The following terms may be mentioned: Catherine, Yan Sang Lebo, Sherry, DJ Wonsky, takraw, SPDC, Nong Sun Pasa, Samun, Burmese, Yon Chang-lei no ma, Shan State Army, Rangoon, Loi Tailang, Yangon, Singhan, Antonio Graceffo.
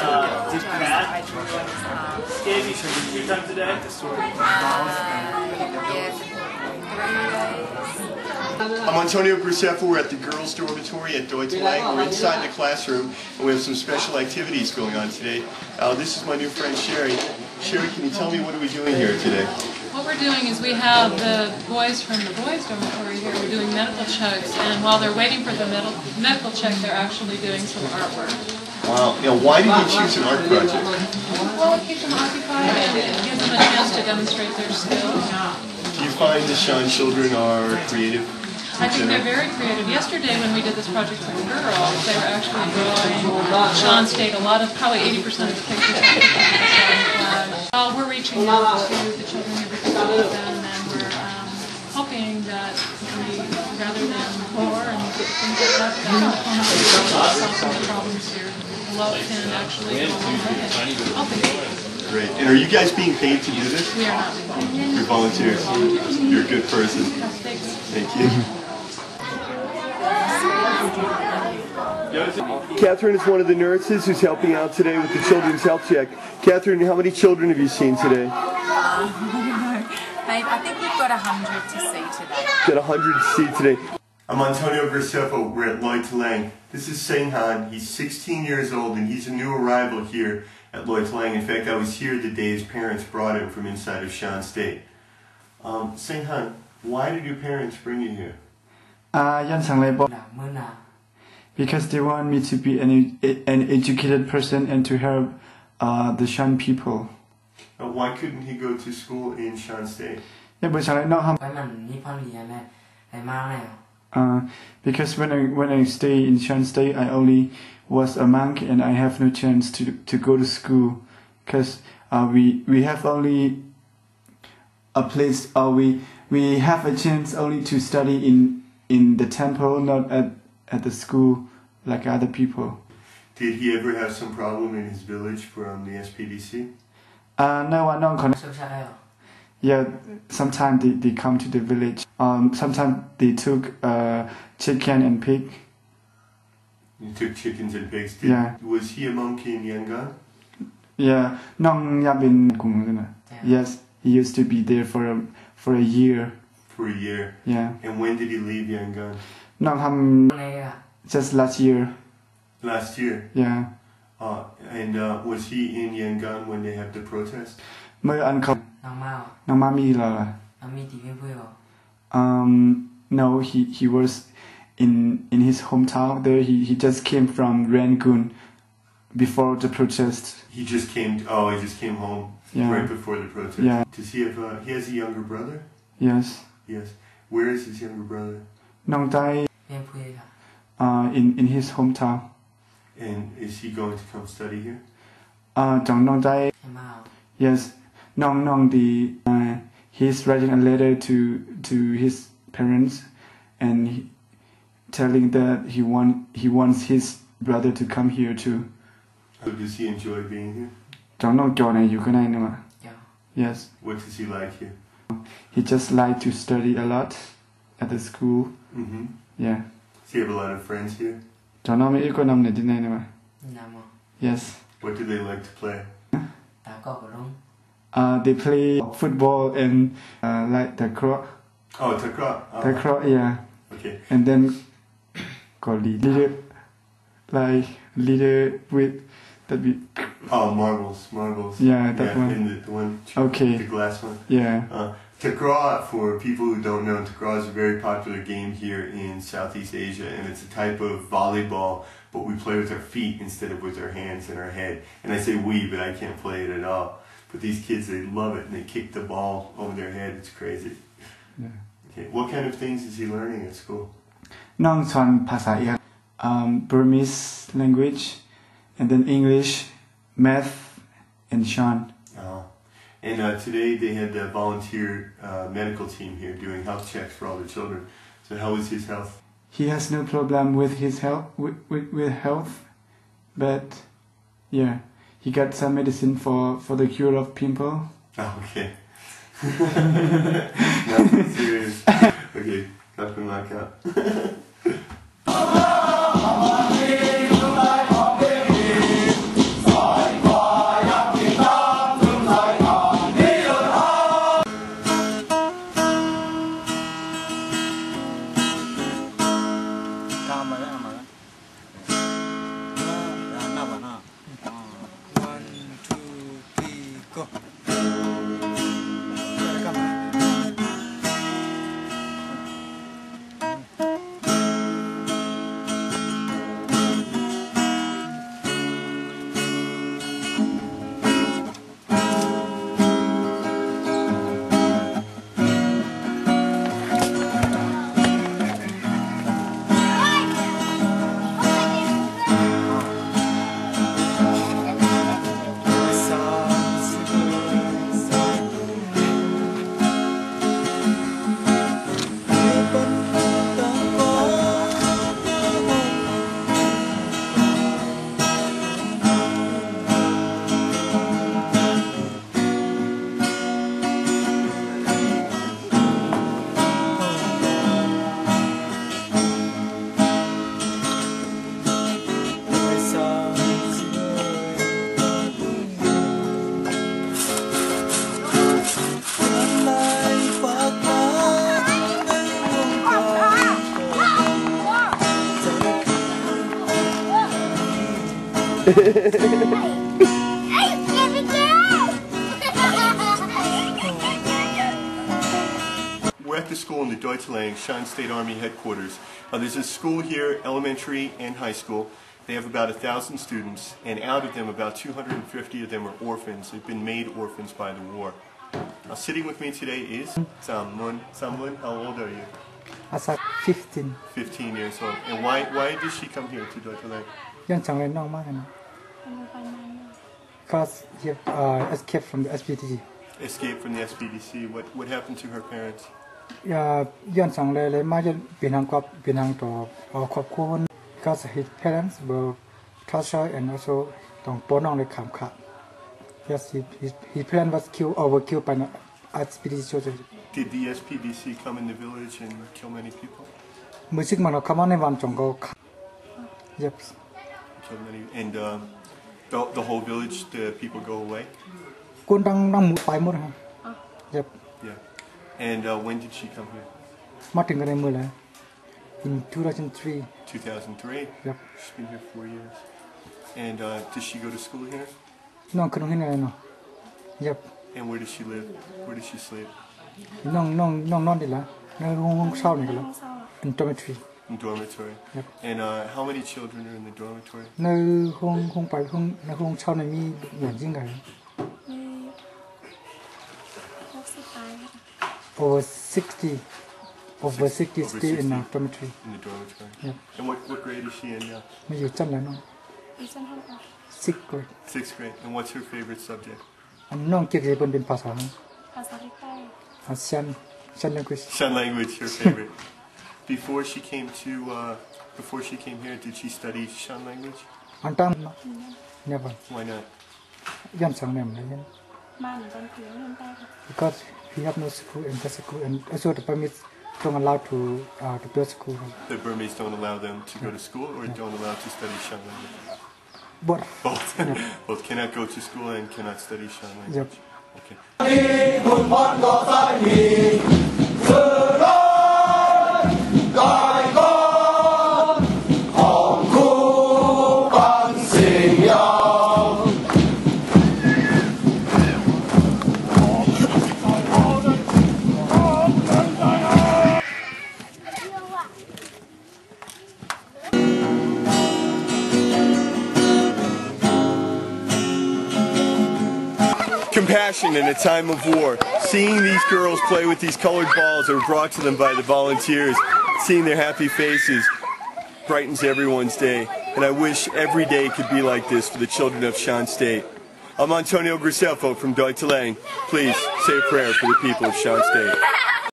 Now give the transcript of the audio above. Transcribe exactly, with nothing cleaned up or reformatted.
Uh, did Kat Davey three times a day? I'm Antonio Graceffo. We're at the girls' dormitory at Loi Tailang. We're inside the classroom, and we have some special activities going on today. Uh, this is my new friend Sherry. Sherry, can you tell me what are we doing here today? What we're doing is we have the boys from the boys' dormitory here. We're doing medical checks, and while they're waiting for the med medical check, they're actually doing some artwork. Wow. Now, why did you choose an art project? Well, it keeps them occupied, and it gives them a chance to demonstrate their skills. Do you find the Shan children are creative? I think they're very creative. Yesterday when we did this project for the girls, they were actually drawing Shan State, a lot of, probably eighty percent of the pictures. And, uh, we're reaching out to the children every day, and we're um, hoping that we, rather than war and things like that, that will come out and solve some of the problems here. Love can actually go along with it. Great. And are you guys being paid to do this? We are not. You're volunteers. You're a good person. Thank you. Catherine is one of the nurses who's helping out today with the children's health check. Catherine, how many children have you seen today? I think we've got a hundred to see today. Got a hundred to see today. I'm Antonio Graceffo. We're at Loi Tailang. This is Singhan. He's sixteen years old, and he's a new arrival here at Loi Tailang. In fact, I was here the day his parents brought him from inside of Shan State. Um, Singhan, why did your parents bring you here? Uh, Yan Sang Lebo. Because they want me to be an, an educated person and to help uh, the Shan people. Now, why couldn't he go to school in Shan State? Uh, because when I when I stay in Shan State, I only was a monk, and I have no chance to to go to school, because uh, we we have only a place, or uh, we we have a chance only to study in in the temple, not at at the school like other people. Did he ever have some problem in his village from the S P D C? Uh, no, I don't connect. Yeah, sometimes they, they come to the village. Um, sometimes they took uh, chicken and pig. You took chickens and pigs? Did, yeah. Was he a monkey in Yangon? Yeah. Yes, he used to be there for a, for a year. For a year? Yeah. And when did he leave Yangon? Just last year. Last year? Yeah. Uh, and uh, was he in Yangon when they had the protest? Um, no, he, he was in in his hometown there. He, he just came from Rangoon before the protest. He just came, oh, he just came home, yeah, right before the protest. Yeah. Does he have, uh, he has a younger brother? Yes. Yes. Where is his younger brother? Nong uh, in, in his hometown. And is he going to come study here? Uh, Nong Yes. Nong Nong, the uh, he's writing a letter to to his parents, and he, telling that he want he wants his brother to come here too. So does he enjoy being here? Don't know. Yeah. Yes. What does he like here? He just likes to study a lot at the school. Mm-hmm. Yeah. Does he have a lot of friends here? Don't know. Yes. What do they like to play? Uh, they play football and uh, like takraw. Oh, takraw. Uh-huh. Takraw, yeah. Okay. And then go leader, like leader with that we. Oh, marbles, marbles. Yeah, that yeah, one. And the, the one. Okay. The glass one. Yeah. Uh, takraw, for people who don't know, takraw is a very popular game here in Southeast Asia, and it's a type of volleyball, but we play with our feet instead of with our hands and our head. And I say we, but I can't play it at all. But these kids, they love it, and they kick the ball over their head. It's crazy. Yeah. Okay. What kind of things is he learning at school? Nong Sun Pasa, yeah. Um, Burmese language, and then English, math, and Shan. Uh-huh. And uh, today they had the volunteer uh, medical team here doing health checks for all the children. So how is his health? He has no problem with his health, with, with, with health, but yeah. He got some medicine for, for the cure of pimple. Oh, okay. Nothing serious. Okay, nothing like that. ko. Talaga ba? We're at the school in the Loi Tailang, Shan State Army headquarters. Uh, there's a school here, elementary and high school. They have about a thousand students, and out of them, about two hundred fifty of them are orphans. They've been made orphans by the war. Uh, sitting with me today is Samun. Samun, how old are you? I'm fifteen. fifteen years old. And why why did she come here to Loi Tailang? Yon Chang-lei no ma. Because he uh, escaped from the S P D C. Escaped from the S P D C. What what happened to her parents? Yeah, Yan Sang Lebo ma belong belong to our community because his parents were tortured and also don't born on the camp. Yes, his his, his parents was killed or were killed by the S P D C soldiers. Did the S P D C come in the village and kill many people? Music man, come on, everyone, jungle. Yep. So many and. Uh, The, the whole village, the people go away? Uh. Yep. Yeah. And uh, when did she come here? In two thousand three. two thousand three? Yep. She's been here four years. And uh, does she go to school here? No, no. Yep. And where does she live? Where does she sleep? No, no, no, no, no, no, in dormitory. In dormitory. Yep. And uh, how many children are in the dormitory? No, home, home, by home, no home. How many? Over sixty. Over sixty stay in the dormitory. In the dormitory. Yep. And what what grade is she in now? No, sixth grade. Sixth grade. And what's her favorite subject? Nong Pasa. Shan Shan language. Shan language, your favorite. Before she came to, uh, before she came here, did she study Shan language? No. Never. Why not? Because we have no school in the school, and also the Burmese don't allow to uh, to build school. The Burmese don't allow them to go to school, or yeah. don't allow to study Shan language. Both. Both. Yeah. Both cannot go to school and cannot study Shan language. Yep. Okay. Compassion in a time of war. Seeing these girls play with these colored balls that were brought to them by the volunteers, seeing their happy faces brightens everyone's day, and I wish every day could be like this for the children of Shan State. I'm Antonio Graceffo from Loi Tailang. Please say a prayer for the people of Shan State.